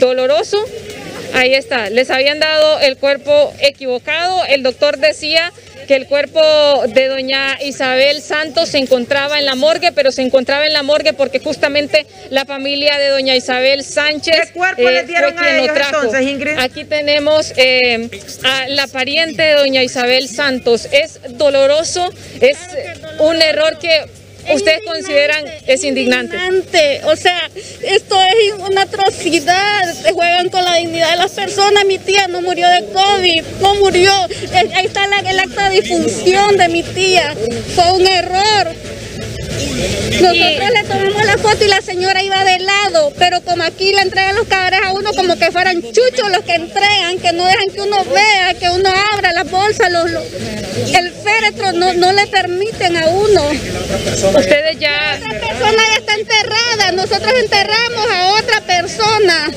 Doloroso, ahí está, les habían dado el cuerpo equivocado, el doctor decía que el cuerpo de doña Isabel Santos se encontraba en la morgue, pero se encontraba en la morgue porque justamente la familia de doña Isabel Sánchez... ¿Qué cuerpo le dieron a ellos entonces, Ingrid? Aquí tenemos a la pariente de doña Isabel Santos. Es doloroso, es un error que... ¿Ustedes consideran es indignante? Indignante, o sea, esto es una atrocidad, se juegan con la dignidad de las personas. Mi tía no murió de COVID, no murió, ahí está el acta de difunción de mi tía, fue un error. Nosotros le tomamos la foto y la señora iba de lado, pero como aquí le entregan los cadáveres a uno como que fueran chuchos los que entregan, que no dejan que uno vea, que uno abra las bolsas, el féretro no le permiten a uno. Ustedes ya... Esa persona ya está enterrada, nosotros enterramos a otra persona.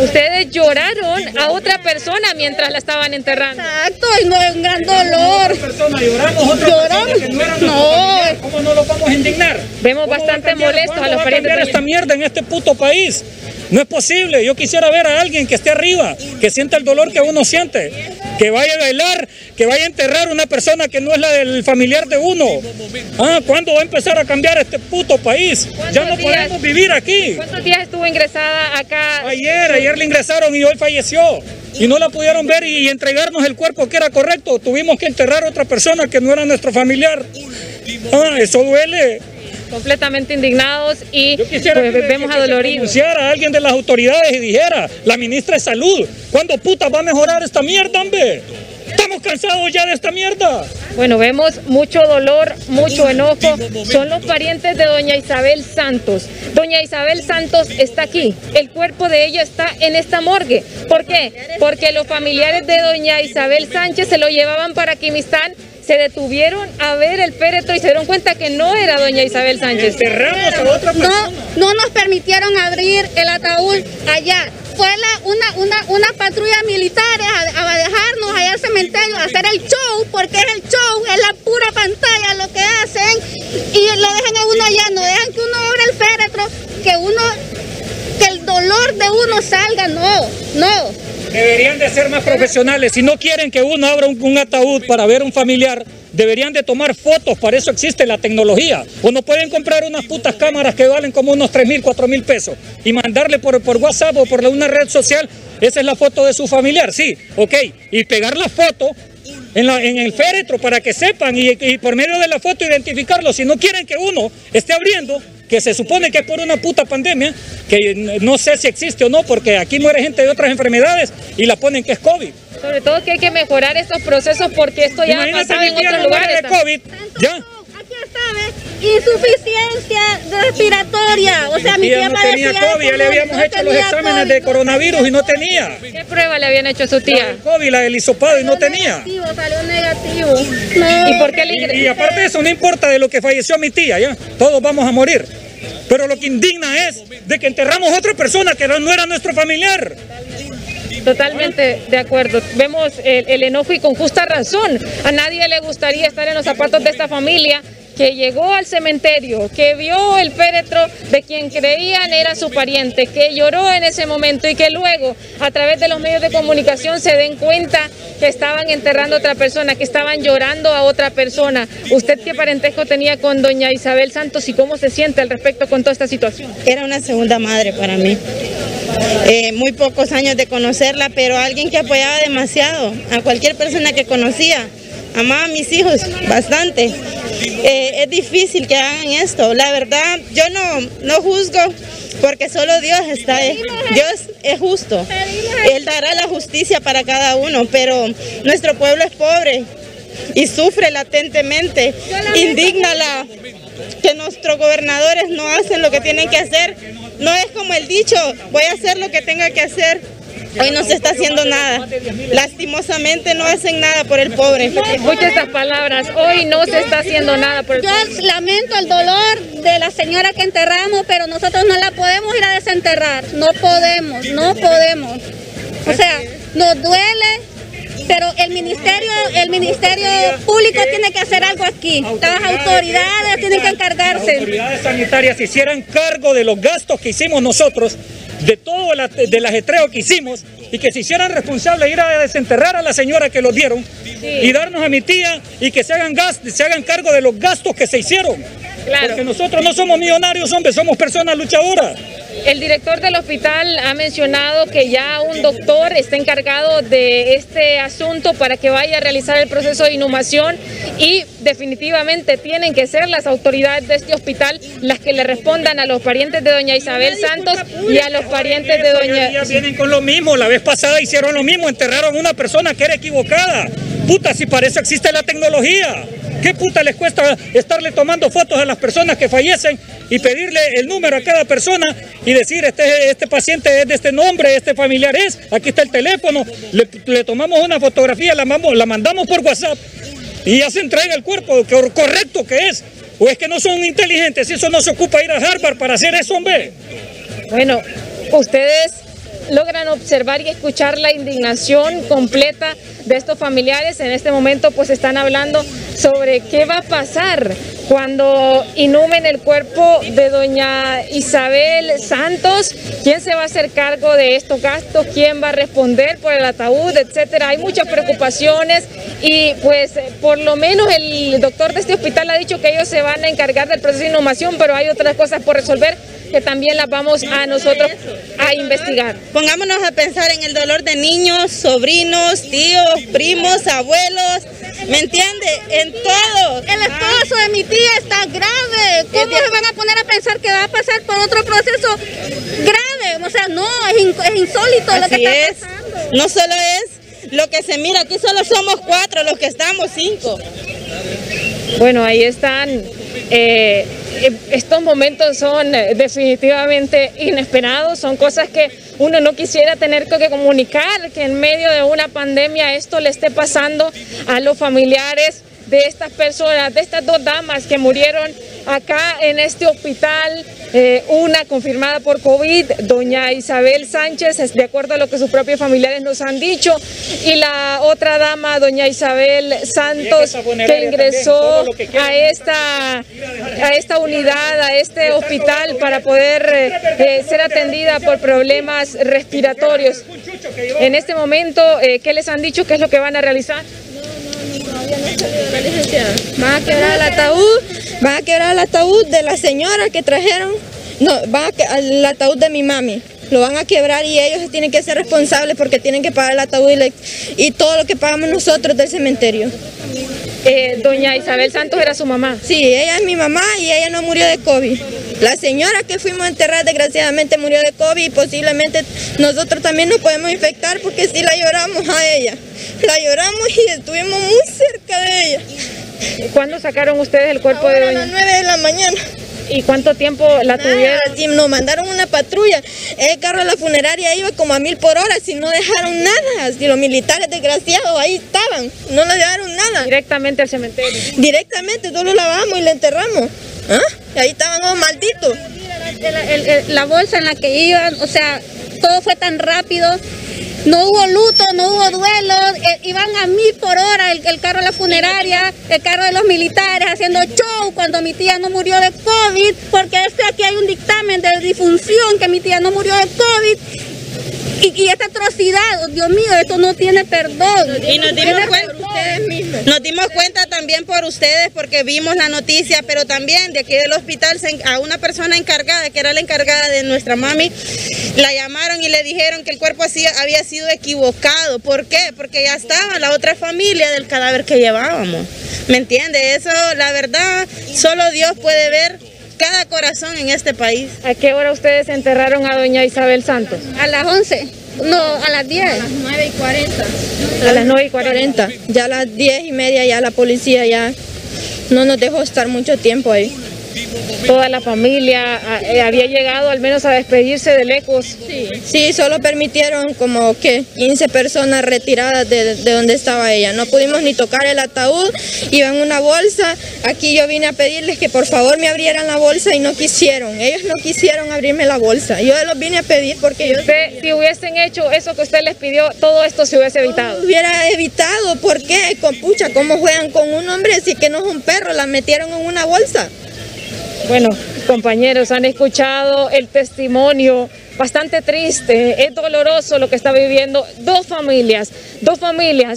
Ustedes lloraron a otra persona mientras la estaban enterrando. Exacto, y no es un gran dolor. Lloramos. No. ¿Cómo no lo vamos a indignar? Vemos bastante molestos a los parientes. ¿Cómo va a cambiar esta mierda en este puto país? No es posible. Yo quisiera ver a alguien que esté arriba, que sienta el dolor que uno siente, que vaya a bailar, que vaya a enterrar a una persona que no es la del familiar de uno. Ah, ¿cuándo va a empezar a cambiar este puto país? Ya no podemos vivir aquí. ¿Cuántos días estuvo ingresada acá? Ayer le ingresaron y hoy falleció. Y no la pudieron ver y entregarnos el cuerpo que era correcto. Tuvimos que enterrar a otra persona que no era nuestro familiar. Ah, eso duele. Completamente indignados y pues, vemos adoloridos. A alguien de las autoridades y dijera, la ministra de Salud, ¿cuándo puta va a mejorar esta mierda, hombre? Estamos cansados ya de esta mierda. Bueno, vemos mucho dolor, mucho enojo. Son los parientes de doña Isabel Santos. Doña Isabel Santos está aquí. El cuerpo de ella está en esta morgue. ¿Por qué? Porque los familiares de doña Isabel Sánchez se lo llevaban para Quimistán. Se detuvieron a ver el féretro y se dieron cuenta que no era doña Isabel Sánchez. Enterramos a otra persona. No nos permitieron abrir el ataúd allá. Fue una patrulla militar a dejarnos allá al cementerio a hacer el show, porque es el show, es la pura pantalla lo que hacen. Y lo dejan a uno allá, no dejan que uno abra el féretro, que el dolor de uno salga, no. Deberían de ser más profesionales. Si no quieren que uno abra un ataúd para ver a un familiar, deberían de tomar fotos. Para eso existe la tecnología. O no pueden comprar unas putas cámaras que valen como unos 3,000, 4,000 pesos y mandarle por WhatsApp o por una red social. Esa es la foto de su familiar, sí, ok. Y pegar la foto en el féretro para que sepan y por medio de la foto identificarlo. Si no quieren que uno esté abriendo... que se supone que es por una puta pandemia, que no sé si existe o no, porque aquí muere gente de otras enfermedades y la ponen que es COVID. Sobre todo que hay que mejorar estos procesos porque esto ya ha pasado en otros lugares. De COVID, ya. Aquí está, ¿ves? Insuficiencia respiratoria. O sea, mi tía no tenía COVID, ya le habíamos hecho los exámenes de coronavirus y no tenía. ¿Qué prueba le habían hecho a su tía? El COVID, el hisopado y no tenía. Salió negativo. ¿Y por qué le ingresó? Y aparte de eso, no importa de lo que falleció mi tía, ya. Todos vamos a morir. Pero lo que indigna es de que enterramos a otra persona que no era nuestro familiar. Totalmente de acuerdo. Vemos el enojo y con justa razón. A nadie le gustaría estar en los zapatos de esta familia que llegó al cementerio, que vio el féretro de quien creían era su pariente, que lloró en ese momento y que luego a través de los medios de comunicación se den cuenta que estaban enterrando a otra persona, que estaban llorando a otra persona. ¿Usted qué parentesco tenía con doña Isabel Santos y cómo se siente al respecto con toda esta situación? Era una segunda madre para mí. Muy pocos años de conocerla, pero alguien que apoyaba demasiado a cualquier persona que conocía. Amaba a mis hijos bastante. Es difícil que hagan esto. La verdad, yo no juzgo porque solo Dios está. Dios es justo. Él dará la justicia para cada uno, pero nuestro pueblo es pobre y sufre latentemente. Indigna que nuestros gobernadores no hacen lo que tienen que hacer. No es como el dicho, voy a hacer lo que tenga que hacer. Hoy no se está haciendo nada. Lastimosamente no hacen nada por el pobre. Escucha estas palabras. Hoy no se está haciendo nada por el pobre. Yo lamento el dolor de la señora que enterramos, pero nosotros no la podemos ir a desenterrar. No podemos. O sea, nos duele, pero el ministerio público tiene que hacer algo aquí. Las autoridades tienen que encargarse. Las autoridades sanitarias hicieran cargo de los gastos que hicimos nosotros de todo el ajetreo que hicimos y que se hicieran responsables de ir a desenterrar a la señora que los dieron y darnos a mi tía y que se hagan cargo de los gastos que se hicieron. Claro. Porque nosotros no somos millonarios, hombre, somos personas luchadoras. El director del hospital ha mencionado que ya un doctor está encargado de este asunto para que vaya a realizar el proceso de inhumación y definitivamente tienen que ser las autoridades de este hospital las que le respondan a los parientes de doña Isabel Santos y a los parientes de doña... Vienen con lo mismo, la vez pasada hicieron lo mismo, enterraron a una persona que era equivocada. Puta, si para eso existe la tecnología. ¿Qué puta les cuesta estarle tomando fotos a las personas que fallecen y pedirle el número a cada persona y decir este paciente es de este nombre, este familiar es, aquí está el teléfono, le tomamos una fotografía, la mandamos por WhatsApp y ya se entrega el cuerpo, que correcto que es? ¿O es que no son inteligentes? Eso no se ocupa ir a Harvard para hacer eso, hombre. Bueno, ustedes logran observar y escuchar la indignación completa de estos familiares. En este momento pues están hablando sobre qué va a pasar cuando inhumen el cuerpo de doña Isabel Santos, quién se va a hacer cargo de estos gastos, quién va a responder por el ataúd, etcétera. Hay muchas preocupaciones y pues por lo menos el doctor de este hospital ha dicho que ellos se van a encargar del proceso de inhumación, pero hay otras cosas por resolver que también las vamos a nosotros a investigar. Pongámonos a pensar en el dolor de niños, sobrinos, tíos, primos, abuelos, ¿me entiende? En todo. El esposo de mi tía está grave. ¿Cómo se van a poner a pensar que va a pasar por otro proceso grave? O sea, no, es insólito lo que está pasando. No solo es lo que se mira, aquí solo somos 4 los que estamos, 5. Bueno, ahí están... Estos momentos son definitivamente inesperados, son cosas que uno no quisiera tener que comunicar, que en medio de una pandemia esto le esté pasando a los familiares de estas personas, de estas 2 damas que murieron acá en este hospital, una confirmada por COVID, doña Isabel Sánchez, de acuerdo a lo que sus propios familiares nos han dicho, y la otra dama, doña Isabel Santos, que ingresó a esta unidad, a este hospital, para poder ser atendida por problemas respiratorios. En este momento, ¿qué les han dicho? ¿Qué es lo que van a realizar? Van a quebrar el ataúd, de la señora que trajeron, no, van a el ataúd de mi mami, lo van a quebrar y ellos tienen que ser responsables porque tienen que pagar el ataúd y todo lo que pagamos nosotros del cementerio. Doña Isabel Santos era su mamá. Sí, ella es mi mamá y ella no murió de COVID. La señora que fuimos a enterrar desgraciadamente murió de COVID y posiblemente nosotros también nos podemos infectar porque sí la lloramos a ella. La lloramos y estuvimos muy cerca de ella. ¿Cuándo sacaron ustedes el cuerpo de doña? A las 9 de la mañana. ¿Y cuánto tiempo la tuvieron? Si nos mandaron una patrulla, el carro de la funeraria iba como a 1000 por hora, si no dejaron nada, si los militares desgraciados ahí estaban, no le dejaron nada. Directamente al cementerio. Directamente, todo lo lavamos y lo enterramos. ¿Ah? Y ahí estaban los malditos. La bolsa en la que iban, o sea, todo fue tan rápido. No hubo luto, no hubo duelo, iban a 1000 por hora el carro de la funeraria, el carro de los militares haciendo show cuando mi tía no murió de COVID, porque aquí hay un dictamen de difunción que mi tía no murió de COVID. Y esta atrocidad, Dios mío, esto no tiene perdón. Y nos dimos cuenta también por ustedes, porque vimos la noticia, pero también de aquí del hospital a una persona encargada, que era la encargada de nuestra mami, la llamaron y le dijeron que el cuerpo había sido equivocado. ¿Por qué? Porque ya estaba la otra familia del cadáver que llevábamos. ¿Me entiende? Eso, la verdad, solo Dios puede ver cada corazón en este país. ¿A qué hora ustedes enterraron a doña Isabel Santos? A las 11, no, a las 10. A las 9:40. A las 9:40. Ya a las 10:30 ya la policía ya no nos dejó estar mucho tiempo ahí. Toda la familia había llegado al menos a despedirse de lejos. Sí, sí, solo permitieron como que 15 personas retiradas de donde estaba ella. No pudimos ni tocar el ataúd, iba en una bolsa. Aquí yo vine a pedirles que por favor me abrieran la bolsa y no quisieron. Ellos no quisieron abrirme la bolsa. Yo los vine a pedir porque yo... Si hubiesen hecho eso que usted les pidió, todo esto se hubiese evitado. No hubiera evitado, ¿por qué? Pucha, ¿cómo juegan con un hombre si que no es un perro? La metieron en una bolsa. Bueno, compañeros, han escuchado el testimonio bastante triste, es doloroso lo que está viviendo dos familias,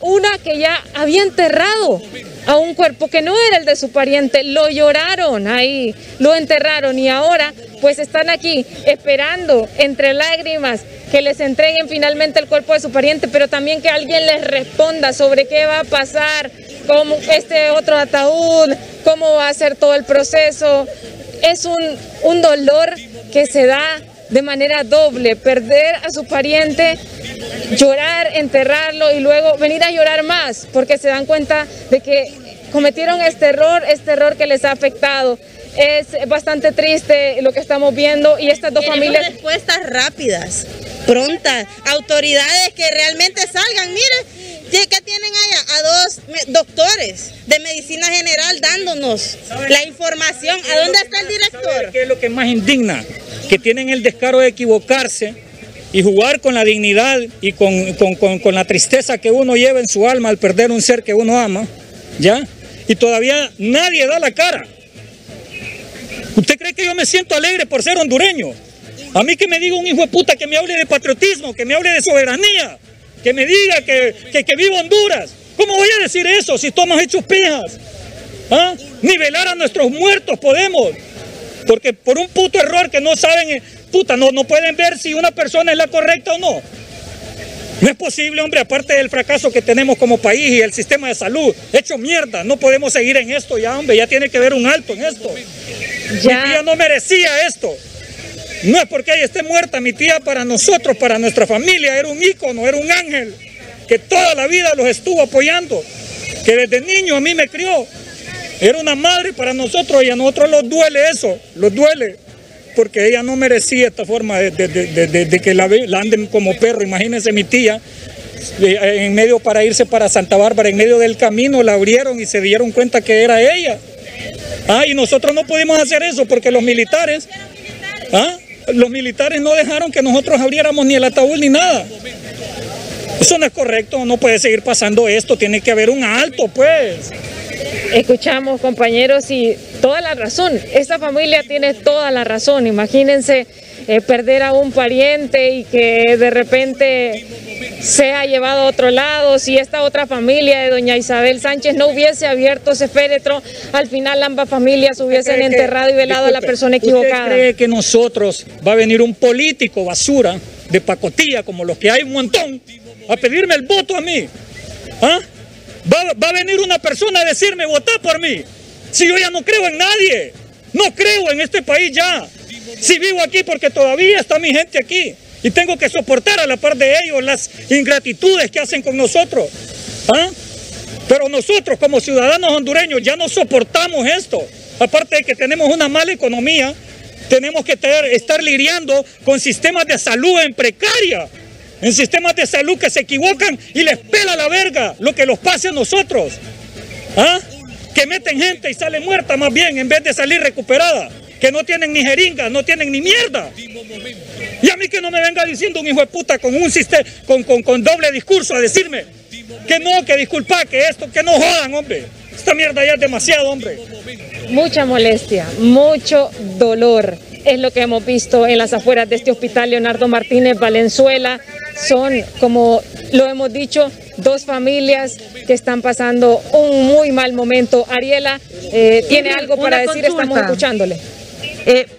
una que ya había enterrado a un cuerpo que no era el de su pariente, lo lloraron ahí, lo enterraron y ahora pues están aquí esperando entre lágrimas que les entreguen finalmente el cuerpo de su pariente, pero también que alguien les responda sobre qué va a pasar, cómo este otro ataúd, cómo va a ser todo el proceso. Es un dolor que se da de manera doble, perder a su pariente, llorar, enterrarlo y luego venir a llorar más, porque se dan cuenta de que cometieron este error que les ha afectado. Es bastante triste lo que estamos viendo y estas dos familias... Respuestas rápidas, prontas, autoridades que realmente salgan, miren, ¿qué tienen allá? A dos doctores de medicina general dándonos la información. ¿A dónde está el director? ¿Qué es lo que más indigna? Que tienen el descaro de equivocarse y jugar con la dignidad y con la tristeza que uno lleva en su alma al perder un ser que uno ama, ¿ya? Y todavía nadie da la cara. ¿Usted cree que yo me siento alegre por ser hondureño? A mí que me diga un hijo de puta que me hable de patriotismo, que me hable de soberanía, que me diga que viva Honduras. ¿Cómo voy a decir eso si estamos hechos pijas? ¿Ah? Nivelar a nuestros muertos podemos. Porque por un puto error que no saben, puta, no pueden ver si una persona es la correcta o no. No es posible, hombre, aparte del fracaso que tenemos como país y el sistema de salud, hecho mierda, no podemos seguir en esto ya, hombre, ya tiene que haber un alto en esto. Ya. Mi tía no merecía esto. No es porque ella esté muerta, mi tía para nosotros, para nuestra familia, era un ícono, era un ángel, que toda la vida los estuvo apoyando, que desde niño a mí me crió. Era una madre para nosotros y a nosotros nos duele eso, nos duele, porque ella no merecía esta forma de que la anden como perro. Imagínense mi tía, en medio para irse para Santa Bárbara, en medio del camino la abrieron y se dieron cuenta que era ella. Ah, y nosotros no pudimos hacer eso porque los militares, no dejaron que nosotros abriéramos ni el ataúd ni nada. Eso no es correcto, no puede seguir pasando esto, tiene que haber un alto, pues. Escuchamos, compañeros, y toda la razón, esta familia tiene toda la razón. Imagínense perder a un pariente y que de repente sea llevado a otro lado. Si esta otra familia de doña Isabel Sánchez no hubiese abierto ese féretro, al final ambas familias hubiesen enterrado y velado a la persona equivocada. ¿Usted cree que nosotros va a venir un político basura de pacotilla como los que hay un montón a pedirme el voto a mí? ¿Ah? Va a venir una persona a decirme, votá por mí. Si yo ya no creo en nadie, no creo en este país ya. Si vivo aquí porque todavía está mi gente aquí y tengo que soportar a la par de ellos las ingratitudes que hacen con nosotros. ¿Ah? Pero nosotros como ciudadanos hondureños ya no soportamos esto. Aparte de que tenemos una mala economía, tenemos que estar lidiando con sistemas de salud en precaria. En sistemas de salud que se equivocan y les pela la verga lo que los pase a nosotros. ¿Ah? Que meten gente y sale muerta más bien en vez de salir recuperada. Que no tienen ni jeringas, no tienen ni mierda. Y a mí que no me venga diciendo un hijo de puta con un sistema, con doble discurso a decirme que no, que disculpa, que esto, que no jodan, hombre. Esta mierda ya es demasiado, hombre. Mucha molestia, mucho dolor. Es lo que hemos visto en las afueras de este hospital Leonardo Martínez Valenzuela. Son, como lo hemos dicho, dos familias que están pasando un muy mal momento. Ariela, ¿tiene algo para decir? Estamos escuchándole.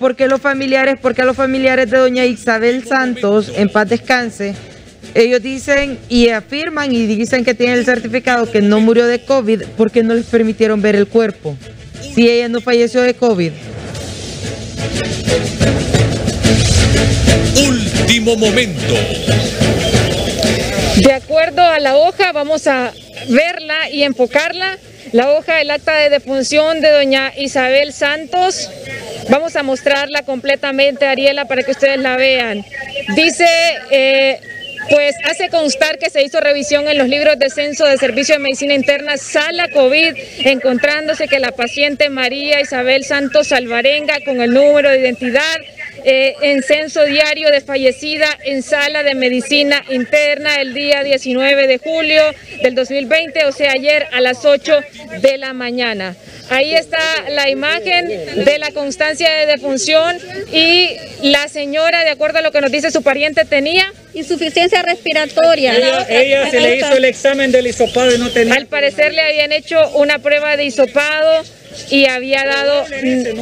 Porque a los familiares de doña Isabel Santos, en paz descanse, ellos dicen y afirman y dicen que tienen el certificado que no murió de COVID porque no les permitieron ver el cuerpo. Si ella no falleció de COVID. Último momento. De acuerdo a la hoja, vamos a verla y enfocarla. La hoja del acta de defunción de doña Isabel Santos. Vamos a mostrarla completamente, Ariela, para que ustedes la vean. Dice, pues hace constar que se hizo revisión en los libros de censo de servicio de medicina interna, sala COVID, encontrándose que la paciente María Isabel Santos Alvarenga, con el número de identidad en censo diario de fallecida en sala de medicina interna el día 19 de julio del 2020, o sea ayer a las 8 de la mañana. Ahí está la imagen de la constancia de defunción y la señora, de acuerdo a lo que nos dice su pariente, tenía insuficiencia respiratoria. Ella se le hizo el examen del hisopado y no tenía. Al parecer le habían hecho una prueba de hisopado y había dado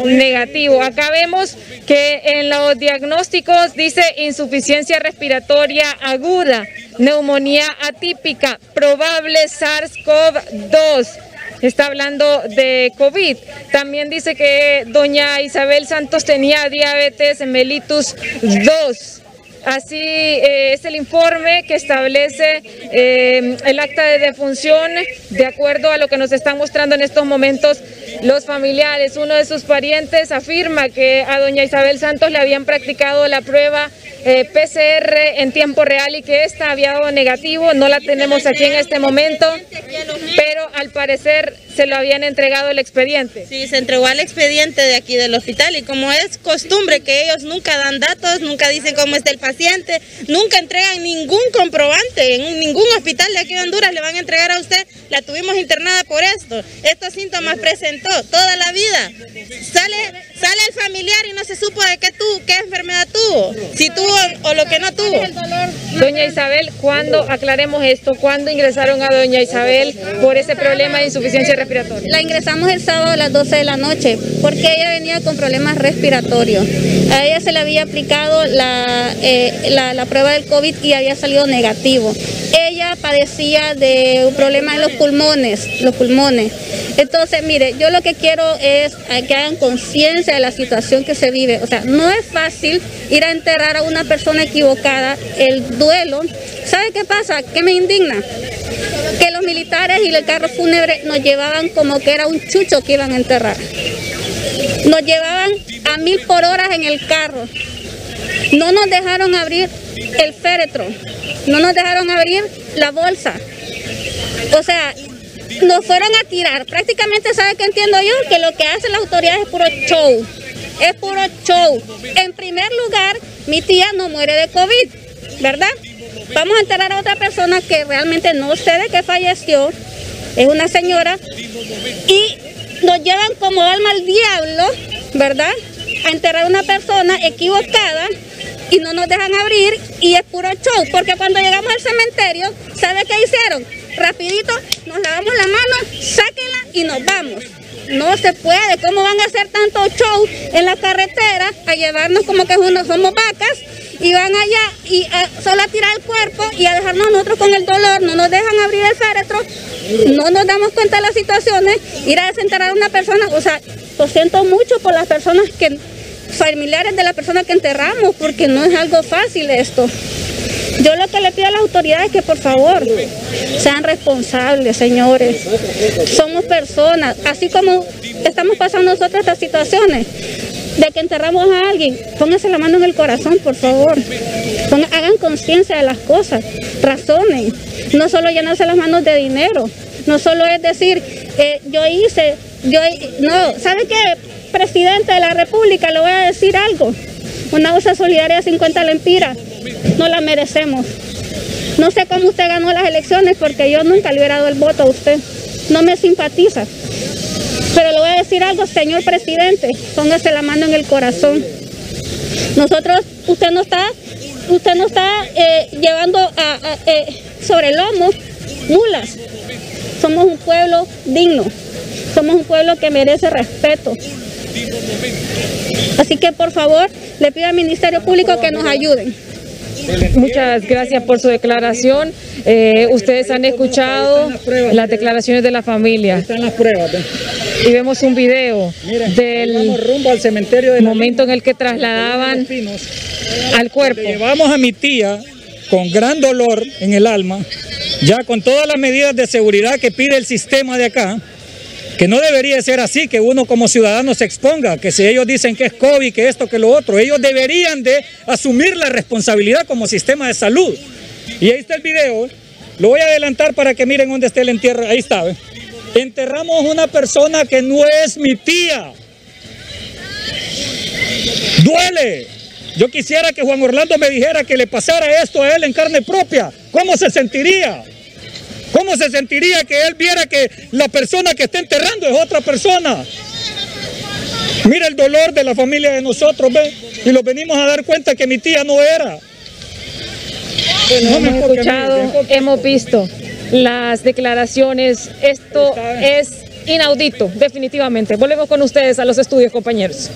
negativo. Acá vemos que en los diagnósticos dice insuficiencia respiratoria aguda, neumonía atípica, probable SARS-CoV-2. Está hablando de COVID. También dice que doña Isabel Santos tenía diabetes mellitus 2. Así es el informe que establece el acta de defunción, de acuerdo a lo que nos están mostrando en estos momentos los familiares. Uno de sus parientes afirma que a doña Isabel Santos le habían practicado la prueba PCR en tiempo real y que esta había dado negativo. No la tenemos aquí en este momento, pero al parecer se lo habían entregado el expediente. Sí, se entregó al expediente de aquí del hospital, y como es costumbre que ellos nunca dan datos, nunca dicen cómo está el paciente, nunca entregan ningún comprobante. En ningún hospital de aquí de Honduras le van a entregar a usted: la tuvimos internada por esto, estos síntomas presentó toda la vida. Sale el familiar y no se supo de qué enfermedad tuvo, si tuvo o lo que no tuvo. Doña Isabel, ¿cuándo, aclaremos esto, cuándo ingresaron a doña Isabel por ese problema de insuficiencia respiratoria? La ingresamos el sábado a las 12 de la noche, porque ella venía con problemas respiratorios. A ella se le había aplicado la prueba del COVID y había salido negativo. Ella padecía de un problema en los pulmones. Entonces, mire, yo lo que quiero es que hagan conciencia de la situación que se vive. O sea, no es fácil ir a enterrar a una persona equivocada. El duelo, ¿sabe qué pasa? Que me indigna que los militares y el carro fúnebre nos llevaban como que era un chucho que iban a enterrar. Nos llevaban a 1000 por hora en el carro. No nos dejaron abrir el féretro, no nos dejaron abrir la bolsa. O sea, nos fueron a tirar. Prácticamente, ¿sabe qué entiendo yo? Que lo que hacen las autoridades es puro show. Es puro show. En primer lugar, mi tía no muere de COVID, ¿verdad? Vamos a enterrar a otra persona que realmente no sé de qué falleció. Es una señora. Y nos llevan como alma al diablo, ¿verdad?, a enterrar a una persona equivocada, y no nos dejan abrir, y es puro show, porque cuando llegamos al cementerio, ¿sabe qué hicieron? Rapidito nos lavamos la mano, sáquenla y nos vamos. No se puede. ¿Cómo van a hacer tanto show en la carretera, a llevarnos como que somos vacas, y van allá y solo a tirar el cuerpo y a dejarnos nosotros con el dolor? No nos dejan abrir el féretro, no nos damos cuenta de las situaciones, ir a desenterrar a una persona. O sea, lo siento mucho por las personas que... familiares de la persona que enterramos, porque no es algo fácil esto. Yo lo que le pido a las autoridades es que por favor sean responsables, señores. Somos personas, así como estamos pasando nosotros estas situaciones de que enterramos a alguien. Pónganse la mano en el corazón, por favor. Hagan conciencia de las cosas, razonen. No solo llenarse las manos de dinero, no solo es decir, no, ¿sabe qué? Presidente de la República, le voy a decir algo: una bolsa solidaria de 50 lempiras, no la merecemos. No sé cómo usted ganó las elecciones, porque yo nunca le hubiera dado el voto a usted, no me simpatiza. Pero le voy a decir algo, señor presidente, póngase la mano en el corazón. Nosotros, usted no está llevando sobre el lomo mulas. Somos un pueblo digno, somos un pueblo que merece respeto. Así que por favor le pido al Ministerio Público que nos ayuden. Muchas gracias por su declaración. Ustedes han escuchado las declaraciones de la familia. Están las pruebas. Y vemos un video del momento en el que trasladaban al cuerpo. Llevamos a mi tía con gran dolor en el alma, ya con todas las medidas de seguridad que pide el sistema de acá. Que no debería ser así, que uno como ciudadano se exponga, que si ellos dicen que es COVID, que esto, que lo otro, ellos deberían de asumir la responsabilidad como sistema de salud. Y ahí está el video, lo voy a adelantar para que miren dónde está el entierro, ahí está. ¿Ve? Enterramos una persona que no es mi tía. Duele, Yo quisiera que Juan Orlando me dijera que le pasara esto a él en carne propia. ¿Cómo se sentiría? ¿Cómo se sentiría que él viera que la persona que está enterrando es otra persona? Mira el dolor de la familia de nosotros, ¿ve? Y lo venimos a dar cuenta que mi tía no era. Bueno, hemos escuchado, hemos visto las declaraciones. Esto es inaudito, definitivamente. Volvemos con ustedes a los estudios, compañeros.